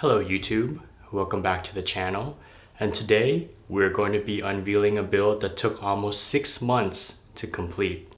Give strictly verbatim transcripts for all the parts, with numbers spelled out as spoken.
Hello YouTube, welcome back to the channel, and today we're going to be unveiling a build that took almost six months to complete.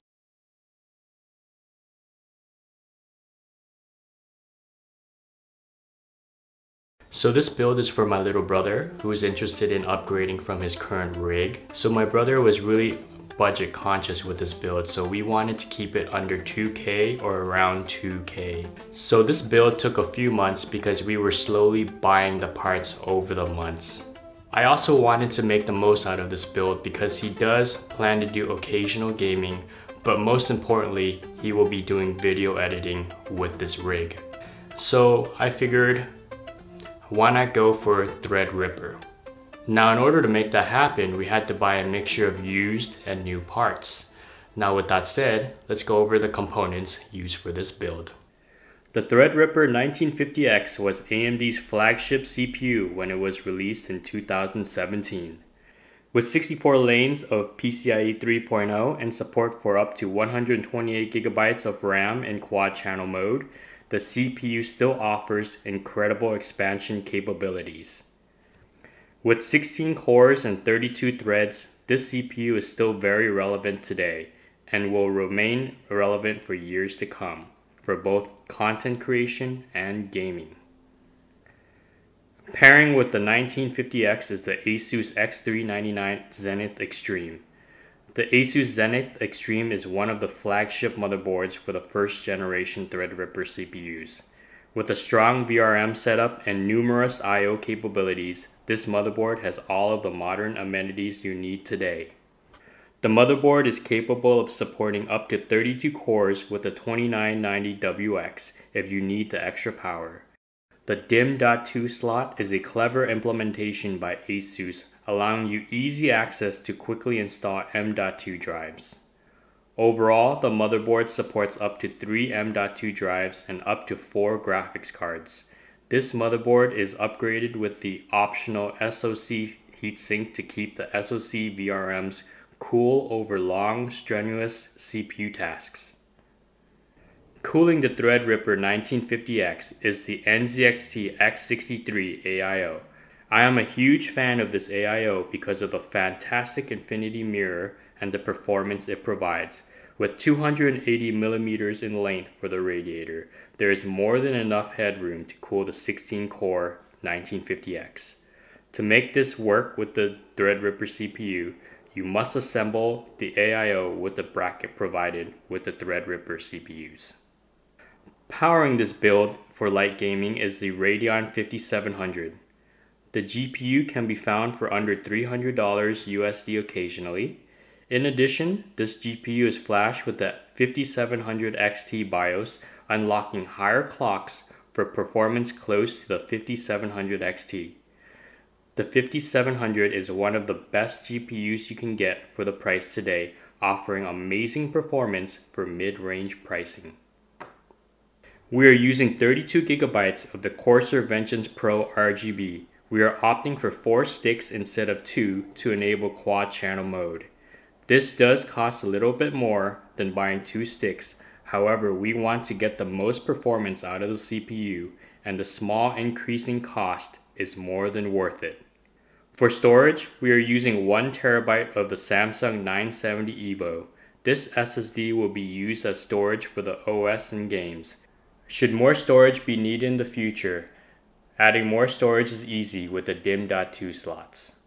So this build is for my little brother who is interested in upgrading from his current rig. So my brother was really budget conscious with this build, so we wanted to keep it under two K or around two K. So this build took a few months because we were slowly buying the parts over the months. I also wanted to make the most out of this build because he does plan to do occasional gaming, but most importantly, he will be doing video editing with this rig. So I figured, why not go for Threadripper? Now, in order to make that happen, we had to buy a mixture of used and new parts. Now, with that said, let's go over the components used for this build. The Threadripper nineteen fifty X was A M D's flagship C P U when it was released in two thousand seventeen. With sixty-four lanes of P C I E three point oh and support for up to one hundred twenty-eight gigabytes of RAM in quad channel mode, the C P U still offers incredible expansion capabilities. With sixteen cores and thirty-two threads, this C P U is still very relevant today and will remain relevant for years to come for both content creation and gaming. Pairing with the nineteen fifty X is the ASUS X three ninety-nine Zenith Extreme. The ASUS Zenith Extreme is one of the flagship motherboards for the first generation Threadripper C P Us. With a strong V R M setup and numerous I O capabilities, this motherboard has all of the modern amenities you need today. The motherboard is capable of supporting up to thirty-two cores with a twenty-nine ninety W X if you need the extra power. The DIMM dot two slot is a clever implementation by ASUS, allowing you easy access to quickly install M dot two drives. Overall, the motherboard supports up to three M dot two drives and up to four graphics cards. This motherboard is upgraded with the optional S O C heatsink to keep the S O C V R Ms cool over long, strenuous C P U tasks. Cooling the Threadripper nineteen fifty X is the N Z X T X sixty-three A I O. I am a huge fan of this A I O because of the fantastic infinity mirror and the performance it provides. With two hundred eighty millimeters in length for the radiator, there is more than enough headroom to cool the sixteen core nineteen fifty X. To make this work with the Threadripper C P U, you must assemble the A I O with the bracket provided with the Threadripper C P Us. Powering this build for light gaming is the Radeon fifty-seven hundred. The G P U can be found for under three hundred dollars U S D occasionally. In addition, this G P U is flashed with the fifty-seven hundred X T BIOS, unlocking higher clocks for performance close to the fifty-seven hundred X T. The fifty-seven hundred is one of the best G P Us you can get for the price today, offering amazing performance for mid-range pricing. We are using thirty-two gigabytes of the Corsair Vengeance Pro R G B. We are opting for four sticks instead of two to enable quad channel mode. This does cost a little bit more than buying two sticks. However, we want to get the most performance out of the C P U, and the small increase in cost is more than worth it. For storage, we are using one terabyte of the Samsung nine seventy EVO. This S S D will be used as storage for the O S and games. Should more storage be needed in the future, adding more storage is easy with the DIMM dot two slots.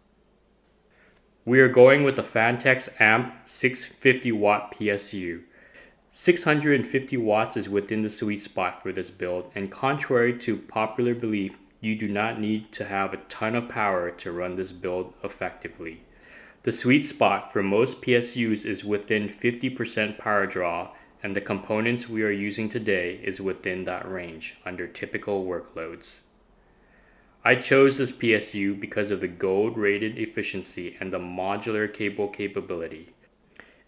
We are going with the Phanteks Amp six hundred fifty watt P S U. six hundred fifty watts is within the sweet spot for this build, and contrary to popular belief, you do not need to have a ton of power to run this build effectively. The sweet spot for most P S Us is within fifty percent power draw, and the components we are using today is within that range under typical workloads. I chose this P S U because of the gold rated efficiency and the modular cable capability.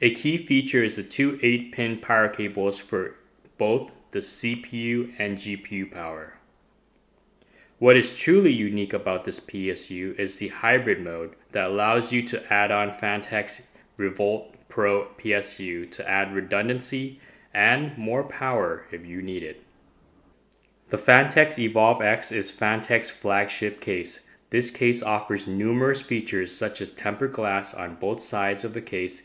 A key feature is the two eight pin power cables for both the C P U and G P U power. What is truly unique about this P S U is the hybrid mode that allows you to add on Phanteks Revolt Pro P S U to add redundancy and more power if you need it. The Phanteks Evolv X is Phanteks' flagship case. This case offers numerous features such as tempered glass on both sides of the case,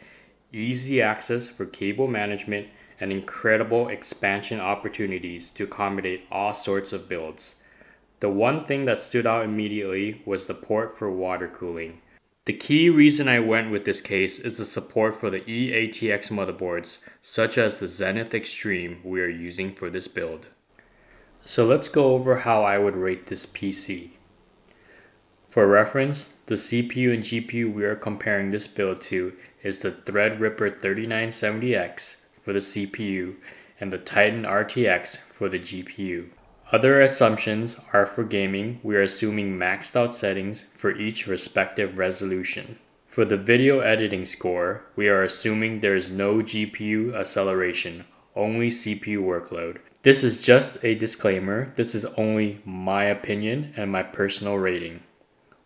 easy access for cable management, and incredible expansion opportunities to accommodate all sorts of builds. The one thing that stood out immediately was the port for water cooling. The key reason I went with this case is the support for the eATX motherboards, such as the Zenith Extreme we are using for this build. So let's go over how I would rate this P C. For reference, the C P U and G P U we are comparing this build to is the Threadripper thirty-nine seventy X for the C P U and the Titan R T X for the G P U. Other assumptions are for gaming, we are assuming maxed out settings for each respective resolution. For the video editing score, we are assuming there is no G P U acceleration, only C P U workload. This is just a disclaimer, this is only my opinion and my personal rating.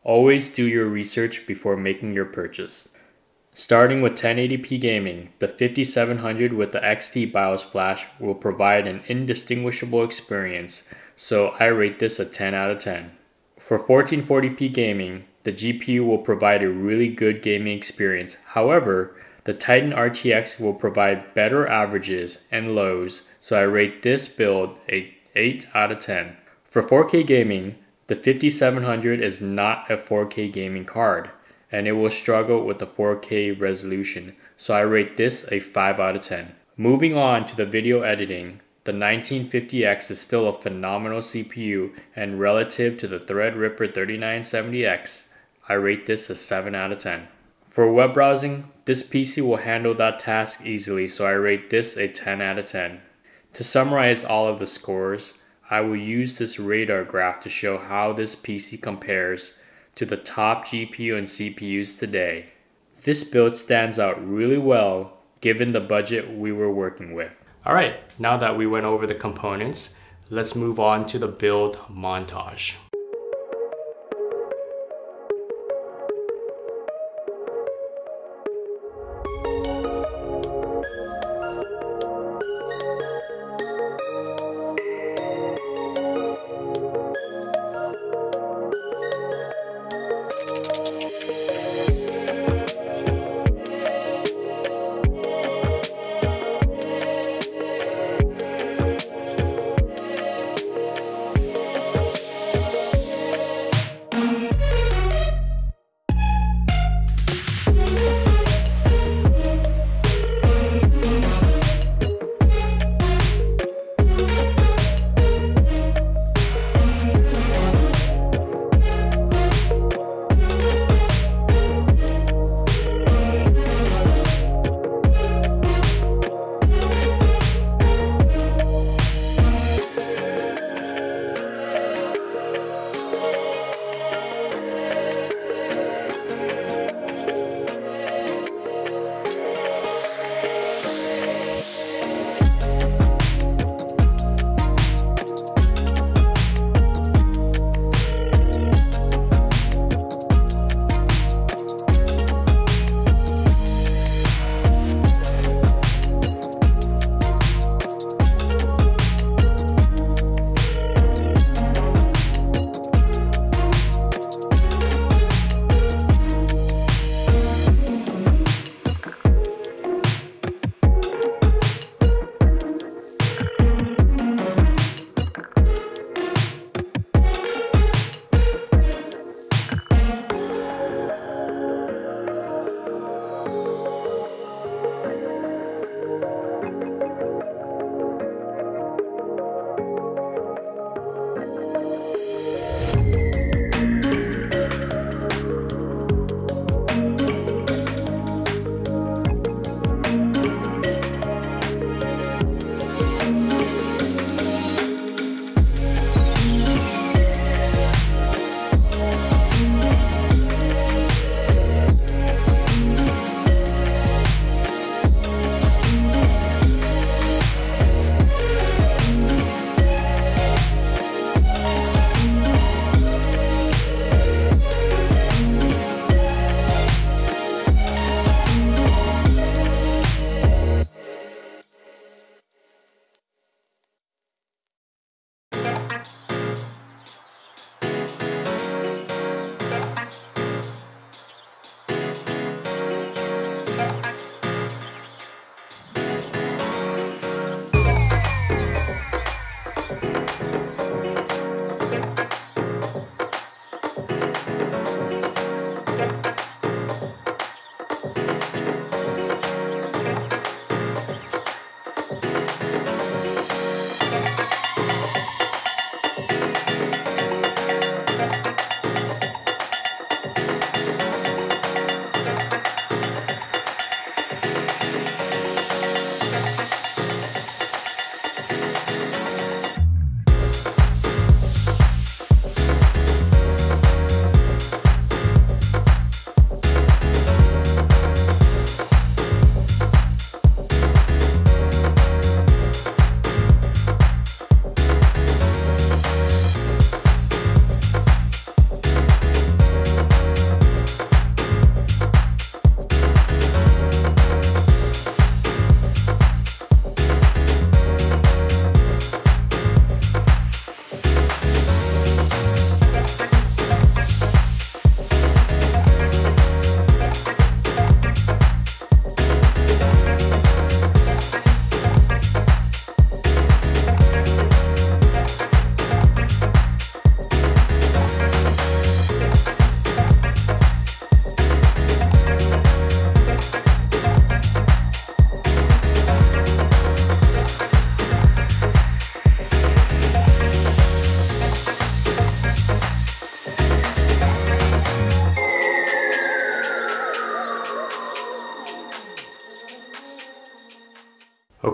Always do your research before making your purchase. Starting with ten eighty p gaming, the fifty-seven hundred with the X T BIOS flash will provide an indistinguishable experience, so I rate this a ten out of ten. For fourteen forty p gaming, the G P U will provide a really good gaming experience. However, the Titan R T X will provide better averages and lows, so I rate this build a eight out of ten. For four K gaming, the fifty-seven hundred is not a four K gaming card, and it will struggle with the four K resolution, so I rate this a five out of ten. Moving on to the video editing, the nineteen fifty X is still a phenomenal C P U, and relative to the Threadripper thirty-nine seventy X, I rate this a seven out of ten. For web browsing, this P C will handle that task easily, so I rate this a ten out of ten. To summarize all of the scores, I will use this radar graph to show how this P C compares to the top G P U and C P Us today. This build stands out really well given the budget we were working with. All right, now that we went over the components, let's move on to the build montage.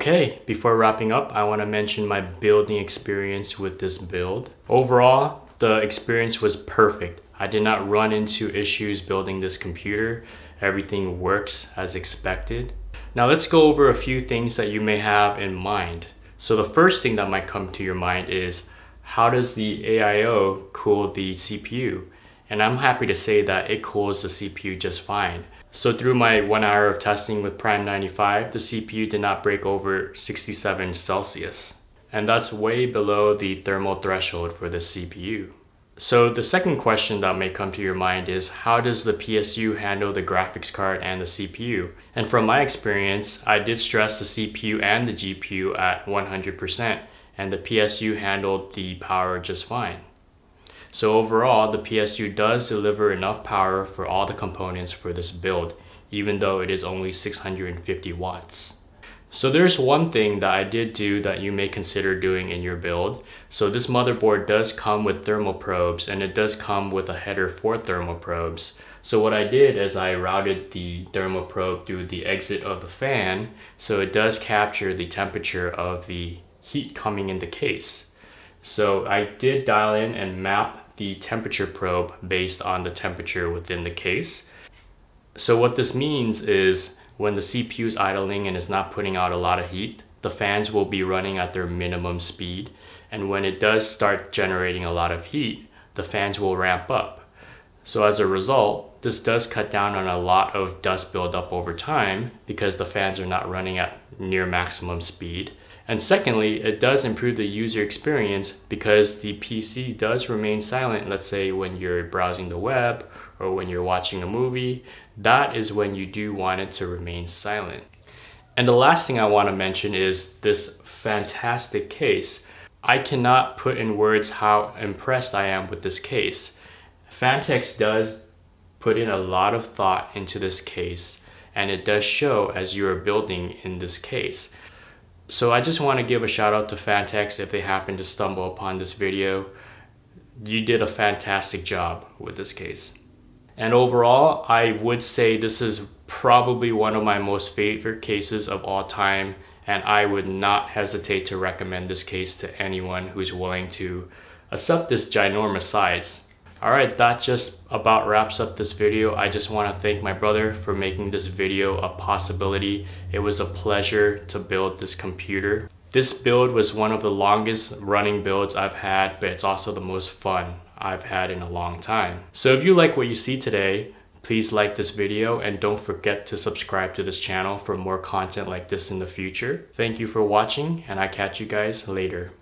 Okay, before wrapping up, I want to mention my building experience with this build. Overall, the experience was perfect. I did not run into issues building this computer. Everything works as expected. Now let's go over a few things that you may have in mind. So the first thing that might come to your mind is, how does the A I O cool the C P U? And I'm happy to say that it cools the C P U just fine. So through my one hour of testing with Prime ninety-five, the C P U did not break over sixty-seven Celsius. And that's way below the thermal threshold for the C P U. So the second question that may come to your mind is, how does the P S U handle the graphics card and the C P U? And from my experience, I did stress the C P U and the G P U at one hundred percent, and the P S U handled the power just fine. So overall, the P S U does deliver enough power for all the components for this build, even though it is only six hundred fifty watts. So there's one thing that I did do that you may consider doing in your build. So this motherboard does come with thermal probes, and it does come with a header for thermal probes. So what I did is I routed the thermal probe through the exit of the fan, so it does capture the temperature of the heat coming in the case. So I did dial in and map the temperature probe based on the temperature within the case. So what this means is, when the C P U is idling and is not putting out a lot of heat, the fans will be running at their minimum speed. And when it does start generating a lot of heat, the fans will ramp up. So as a result, this does cut down on a lot of dust buildup over time because the fans are not running at near maximum speed. And secondly, it does improve the user experience because the P C does remain silent, let's say when you're browsing the web or when you're watching a movie. That is when you do want it to remain silent. And the last thing I want to mention is this fantastic case. I cannot put in words how impressed I am with this case. Phanteks does put in a lot of thought into this case, and it does show as you are building in this case. So I just want to give a shout out to Phanteks if they happen to stumble upon this video. You did a fantastic job with this case. And overall, I would say this is probably one of my most favorite cases of all time, and I would not hesitate to recommend this case to anyone who's willing to accept this ginormous size. Alright, that just about wraps up this video. I just want to thank my brother for making this video a possibility. It was a pleasure to build this computer. This build was one of the longest running builds I've had, but it's also the most fun I've had in a long time. So if you like what you see today, please like this video and don't forget to subscribe to this channel for more content like this in the future. Thank you for watching, and I catch you guys later.